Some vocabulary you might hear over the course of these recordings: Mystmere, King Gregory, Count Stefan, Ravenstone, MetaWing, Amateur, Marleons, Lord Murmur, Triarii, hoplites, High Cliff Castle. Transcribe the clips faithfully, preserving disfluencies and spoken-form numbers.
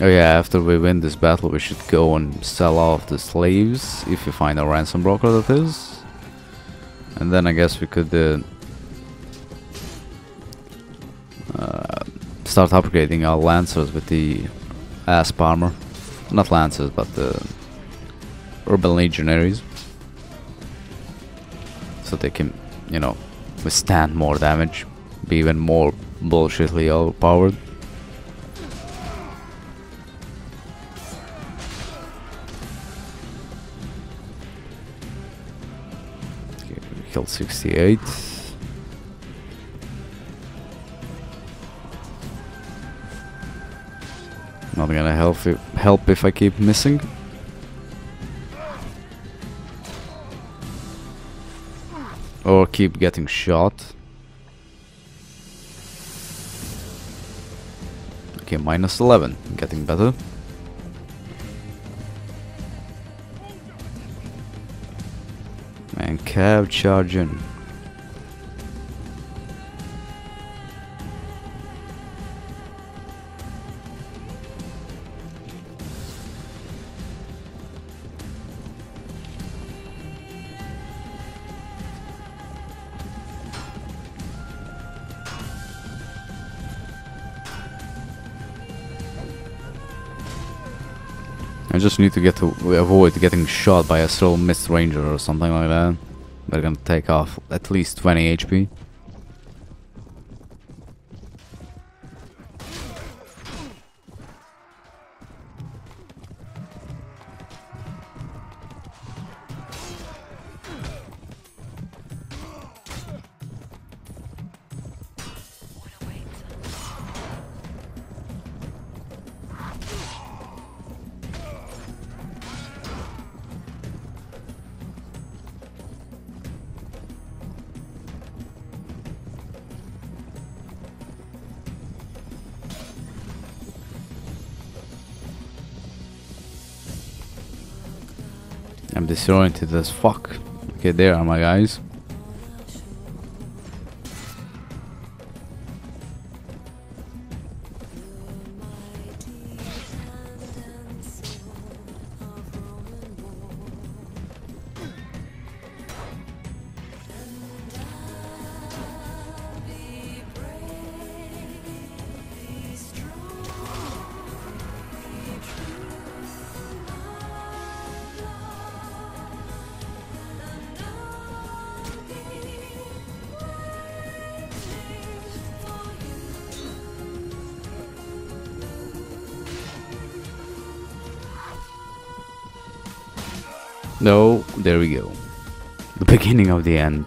Oh yeah, after we win this battle we should go and sell off the slaves, if we find a ransom broker that is. And then I guess we could uh, uh, start upgrading our lancers with the asp armor. Not lancers, but the uh, urban legionaries. So they can, you know, withstand more damage, be even more bullshitly overpowered. Killed sixty-eight. Not gonna help if, help if I keep missing. Or keep getting shot. Okay, minus eleven. Getting better. And cav charging. I just need to get to avoid getting shot by a slow mist ranger or something like that. They're gonna take off at least twenty H P. I'm disoriented as fuck. Okay, there are my guys. No, there we go. The beginning of the end.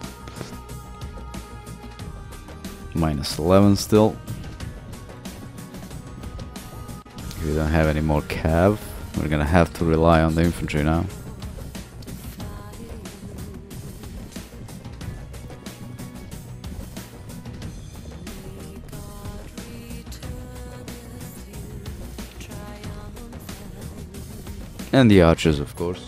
Minus eleven still. If we don't have any more cav, we're gonna have to rely on the infantry now. And the archers, of course.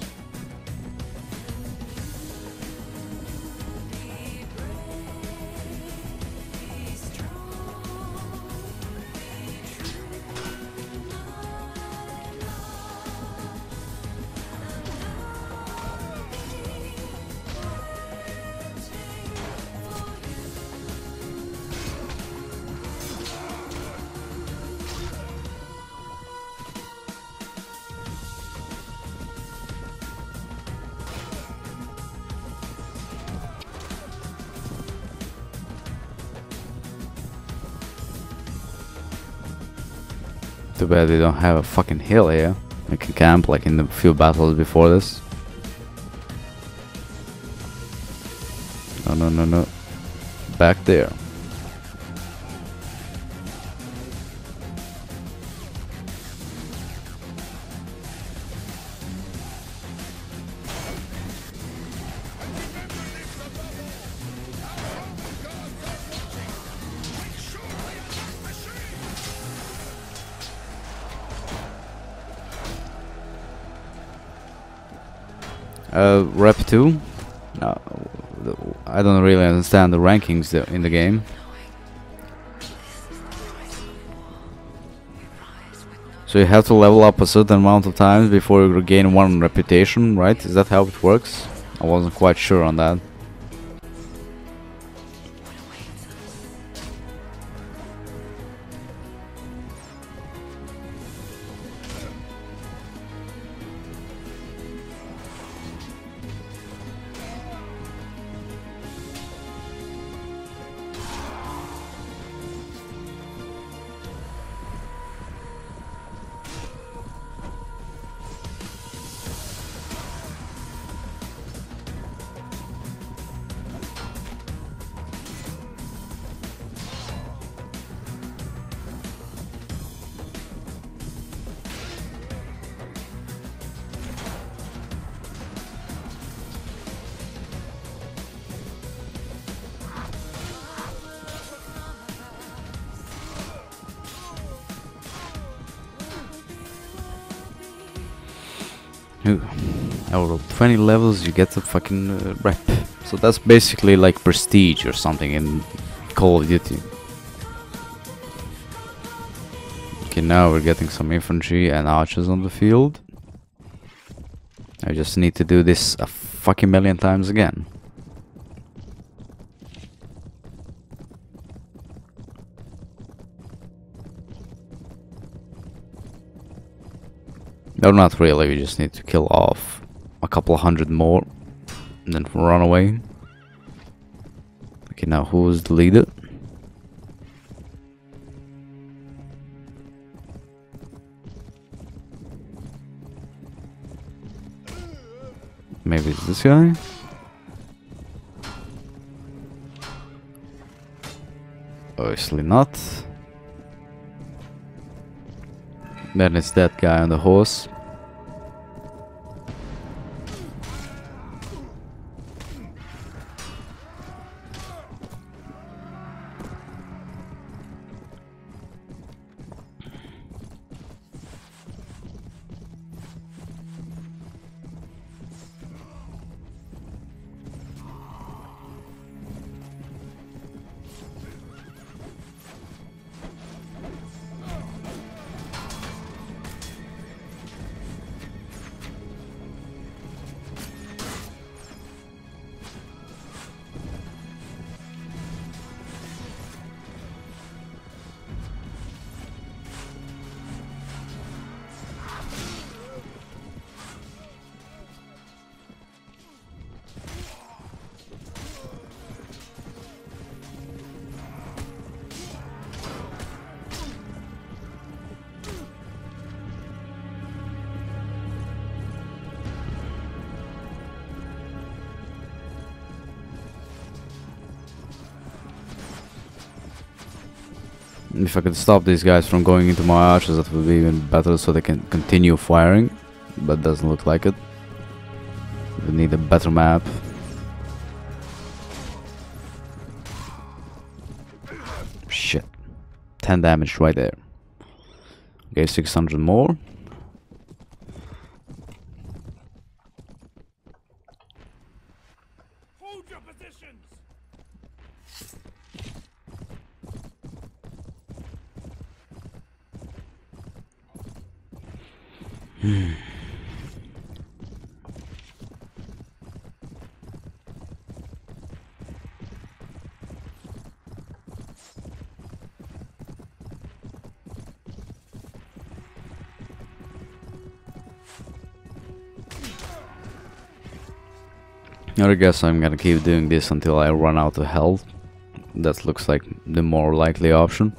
Too bad they don't have a fucking hill here. I can camp like in the few battles before this. No, no, no, no. Back there. Uh, rep two? No, I don't really understand the rankings in the game. So you have to level up a certain amount of times before you regain one reputation, right? Is that how it works? I wasn't quite sure on that. twenty levels you get the fucking uh, rep. So that's basically like prestige or something in Call of Duty. Okay, now we're getting some infantry and archers on the field. I just need to do this a fucking million times again. No, not really, we just need to kill off a couple hundred more and then run away. Okay, now who's the leader? Maybe it's this guy? Obviously not. Then it's that guy on the horse. If I could stop these guys from going into my archers, that would be even better, so they can continue firing, but doesn't look like it. We need a better map. Shit. ten damage right there. Okay, six hundred more. I guess I'm gonna keep doing this until I run out of health. That looks like the more likely option.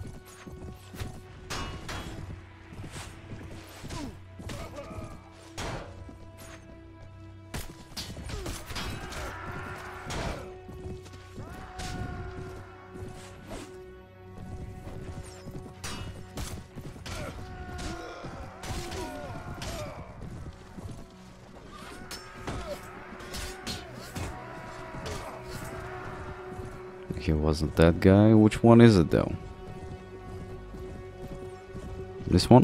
He wasn't that guy. Which one is it though? This one?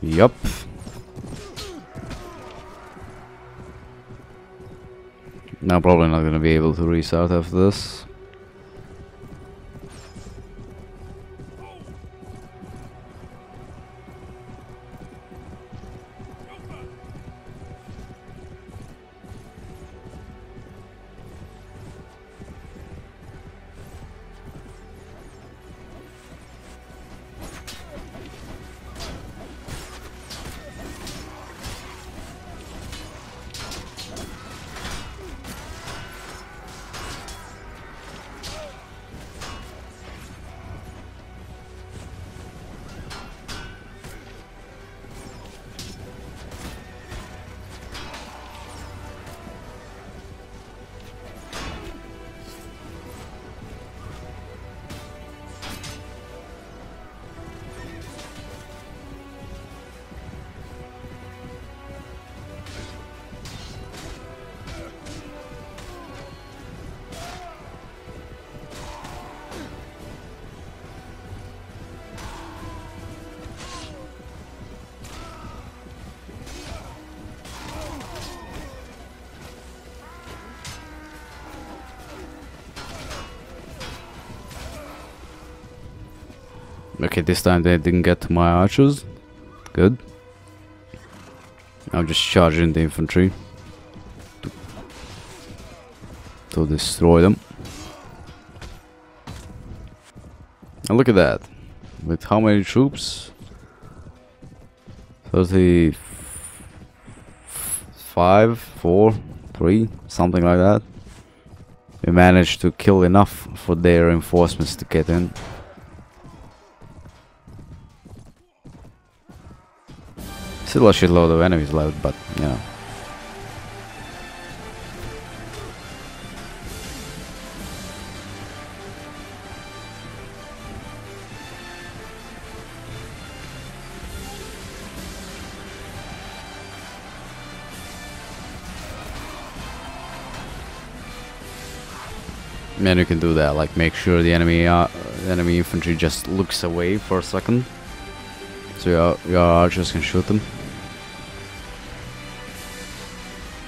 Yup. Now probably not gonna be able to restart after this. Okay, this time they didn't get my archers. Good. I'm just charging the infantry to, to destroy them. And look at that. With how many troops? thirty-five, four, three, something like that. We managed to kill enough for their reinforcements to get in. Still a shitload of enemies left, but you know. Man, you can do that. Like, make sure the enemy uh, enemy infantry just looks away for a second, so your, your archers can shoot them.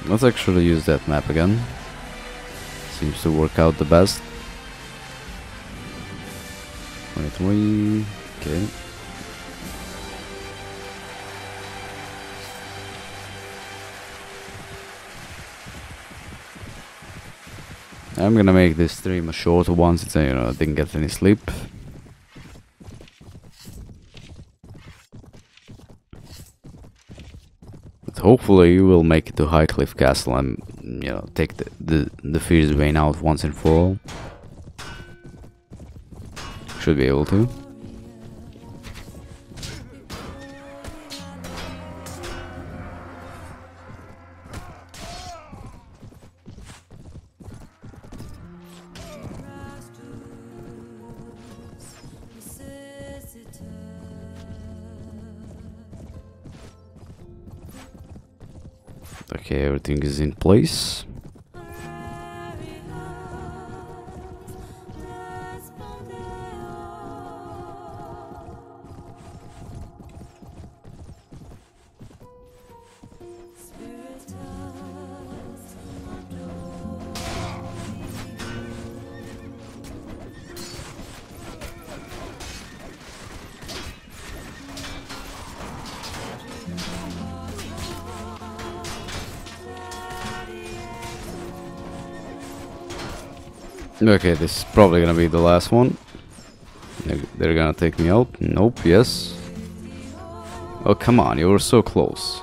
Let's actually use that map again. Seems to work out the best. Wait, we okay. I'm gonna make this stream a shorter one since I, you know, didn't get any sleep. But hopefully you will make it to High Cliff Castle and, you know, take the the, the fierce vein out once and for all. Should be able to. Okay, everything is in place. Okay, this is probably gonna be the last one. They're gonna take me out. Nope, yes. Oh, come on, you were so close.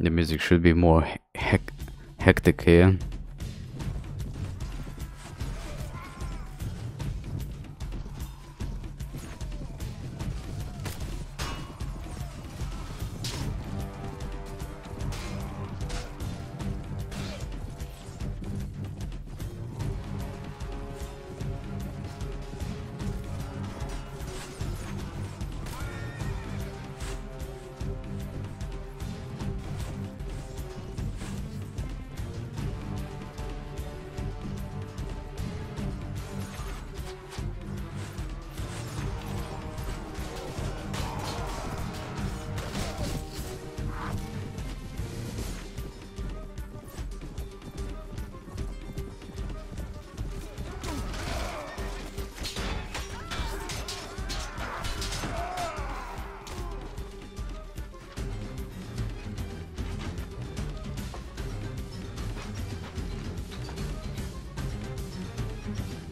The music should be more hec hectic here.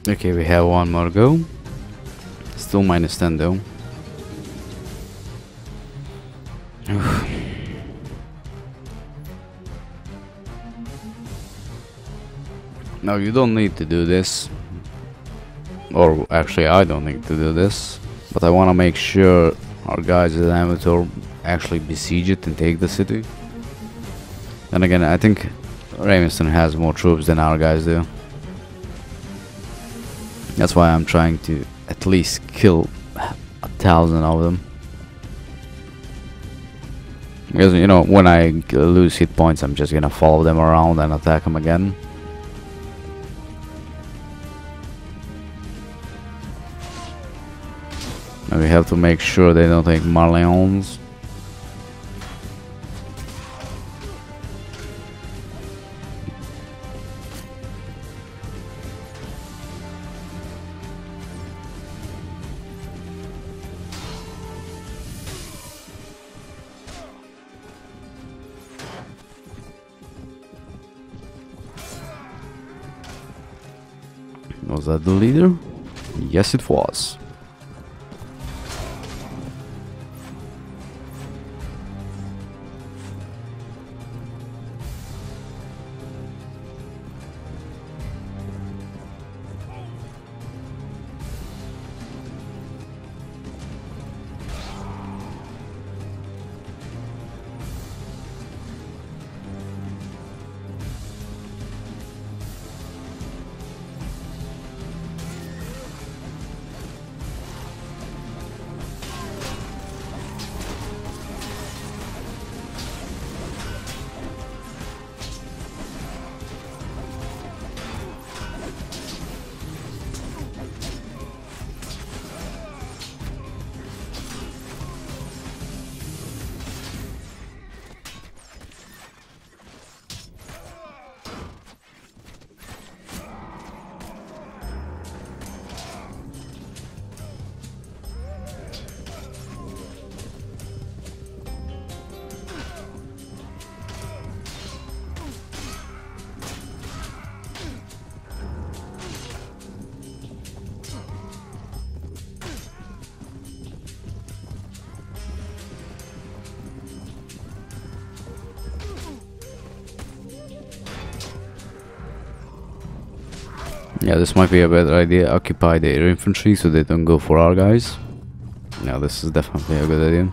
Okay, we have one more go. Still minus ten though. Now you don't need to do this. Or actually I don't need to do this. But I want to make sure our guys at Amateur actually besiege it and take the city. And again, I think Ravenstone has more troops than our guys do. That's why I'm trying to at least kill a thousand of them. Because, you know, when I lose hit points, I'm just gonna follow them around and attack them again. And we have to make sure they don't take Marleons. Was that the leader? Yes, it was. Yeah, this might be a better idea. Occupy their infantry so they don't go for our guys. Yeah, this is definitely a good idea.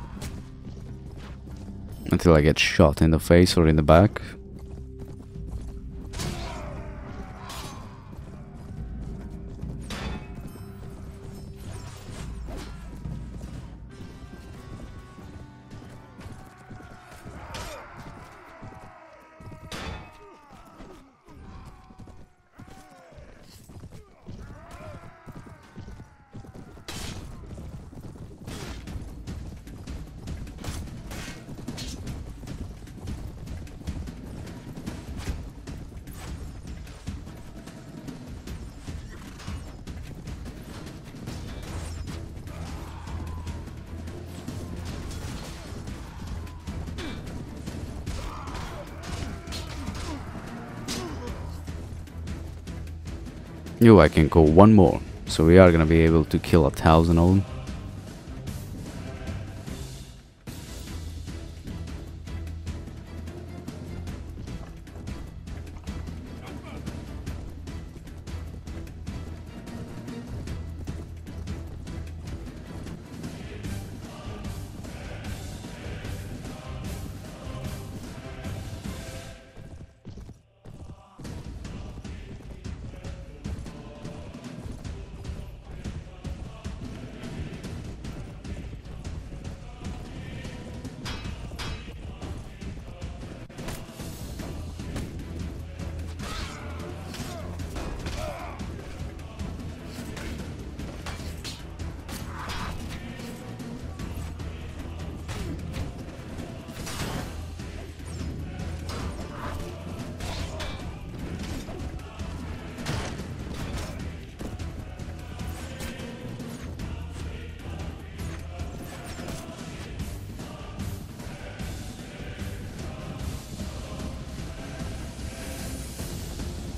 Until I get shot in the face or in the back. Knew I can go one more, so we are gonna be able to kill a thousand of them.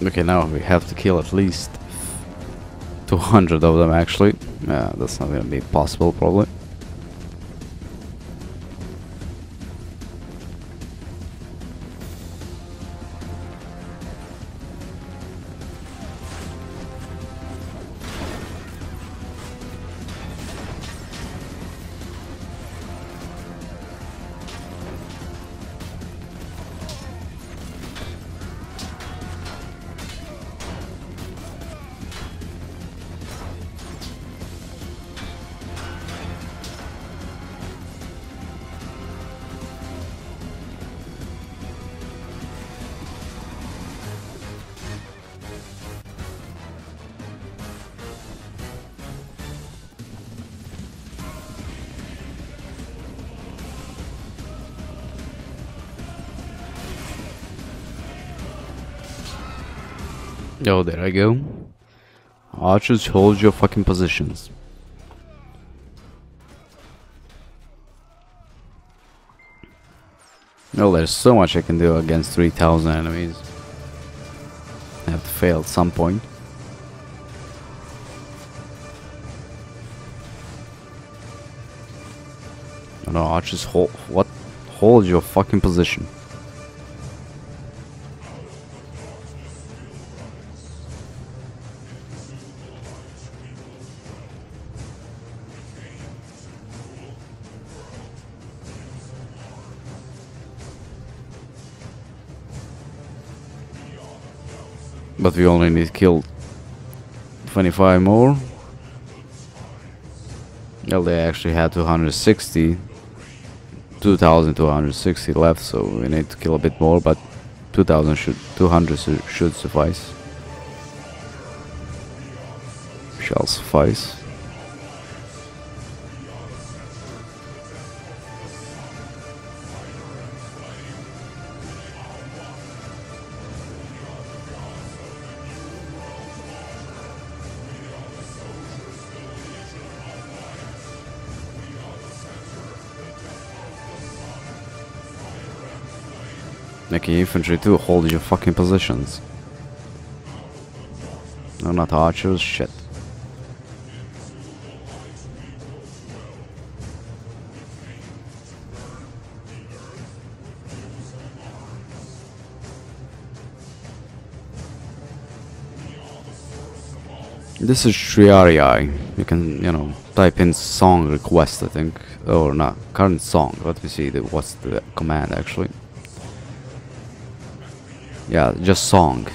Okay, now we have to kill at least two hundred of them, actually. Yeah, that's not gonna be possible, probably. Oh, there I go. Archers, hold your fucking positions. Oh, there's so much I can do against three thousand enemies. I have to fail at some point. Oh, no, archers, hold... What? Hold your fucking position. But we only need killed twenty-five more. Well, they actually had two hundred sixty. two thousand two hundred sixty left, so we need to kill a bit more, but two thousand should, two hundred su should suffice. Shall suffice. Okay, infantry too, hold your fucking positions. No, not archers, shit. This is Triarii. You can, you know, type in song request, I think. Or not, current song. Let me see the, what's the command actually. Yeah, just song.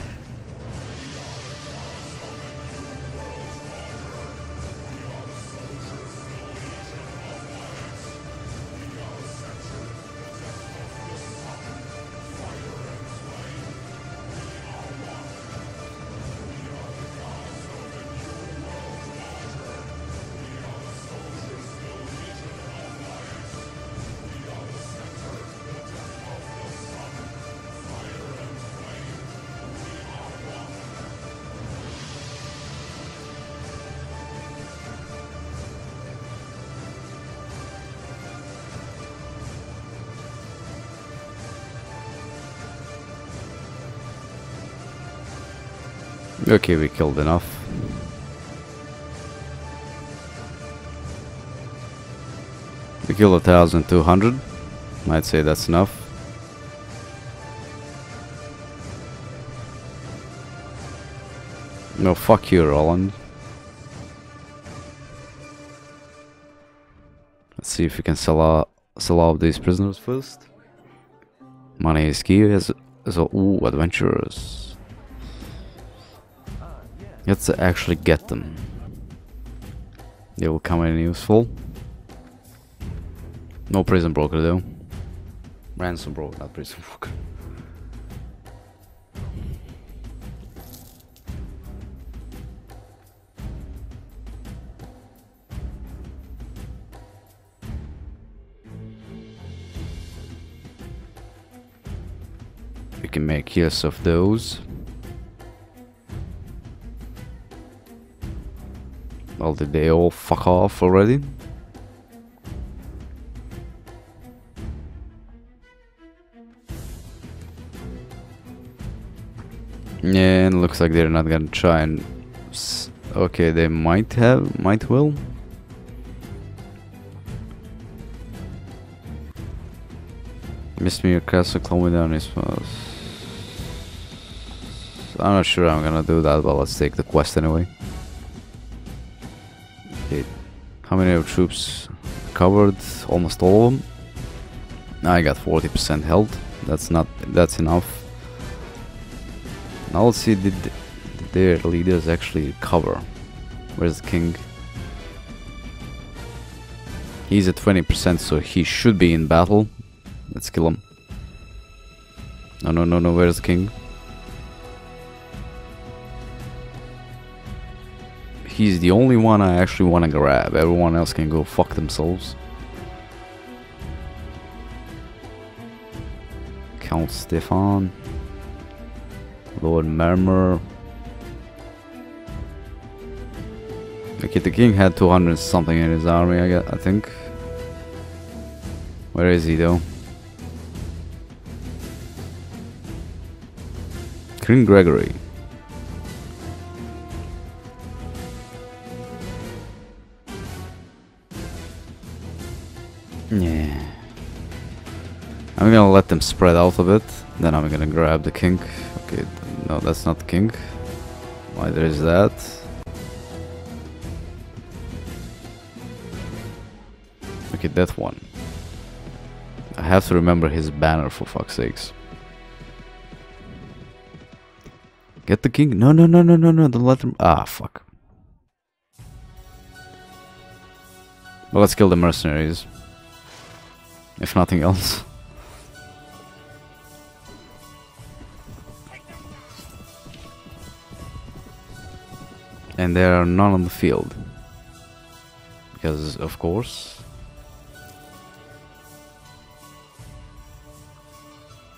Okay, we killed enough. We killed a thousand two hundred. I'd say that's enough. No, fuck you, Roland. Let's see if we can sell out sell out these prisoners first. Money is key as as a ooh adventurers. Let's actually get them. They will come in useful. No prison broker though. Ransom broker, not prison broker. We can make use of those. Well, did they all fuck off already? Yeah, and looks like they're not gonna try and... S okay, they might have, might will. Mystmere Castle, climbing down his mouth. I'm not sure I'm gonna do that, but let's take the quest anyway. How many of troops covered? Almost all of them. I got forty percent health. That's not. That's enough. Now let's see. Did, did their leaders actually cover? Where's the king? He's at twenty percent, so he should be in battle. Let's kill him. No, no, no, no. Where's the king? He's the only one I actually want to grab. Everyone else can go fuck themselves. Count Stefan, Lord Murmur, Okay, the king had two hundred something in his army, I guess, I think. Where is he though? King Gregory. Yeah. I'm gonna let them spread out a bit, then I'm gonna grab the king. Okay, no, that's not the king. Why there is that? Okay, that one. I have to remember his banner for fuck's sakes. Get the king. No, no, no, no, no, no. Don't let them. Ah, fuck. But let's kill the mercenaries. If nothing else. And there are none on the field. Because, of course.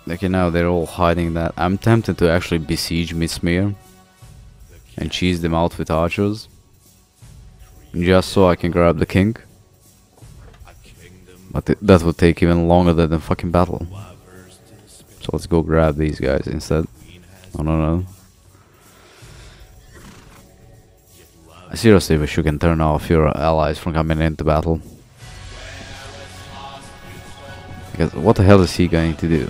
Okay, now they're all hiding that. I'm tempted to actually besiege Mystmere and cheese them out with archers. Just so I can grab the king. But th that would take even longer than the fucking battle. So let's go grab these guys instead. No, no, no. Seriously, we should can turn off your allies from coming into battle. Because what the hell is he going to do?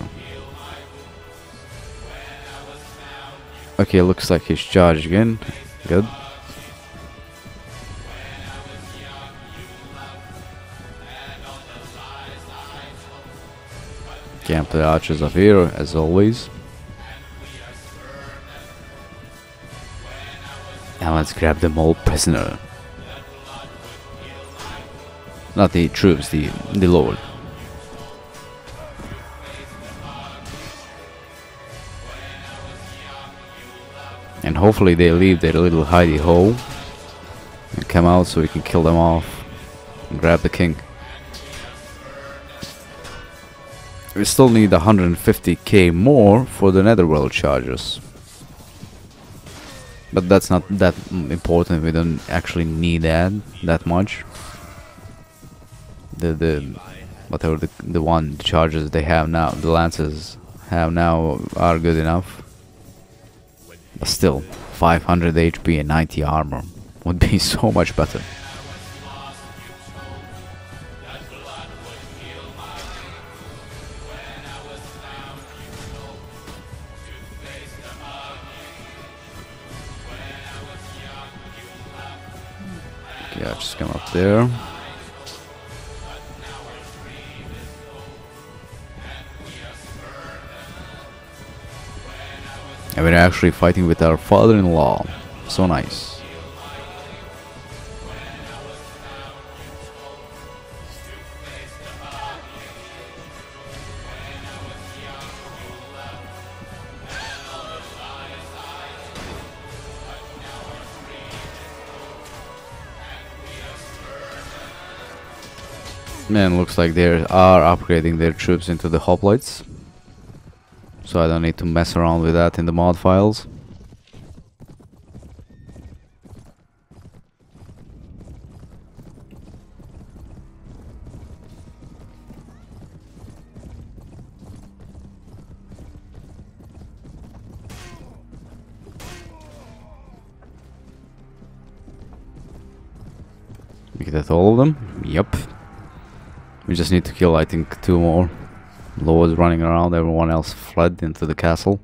Okay, looks like he's charged again. Good. Camp the archers up here, as always. Now let's grab them all prisoner. Not the troops, the, the lord. And hopefully they leave their little hidey hole and come out so we can kill them off and grab the king. We still need one hundred fifty K more for the netherworld charges. But that's not that important. We don't actually need that that much. The the whatever the the one the charges they have now, the lances have now are good enough. But still, five hundred H P and ninety armor would be so much better. Yeah, just come up there. And we're actually fighting with our father-in-law. So nice. Man, looks like they are upgrading their troops into the hoplites, so I don't need to mess around with that in the mod files. Okay, that's all of them. Yep. We just need to kill, I think, two more lords running around. Everyone else fled into the castle.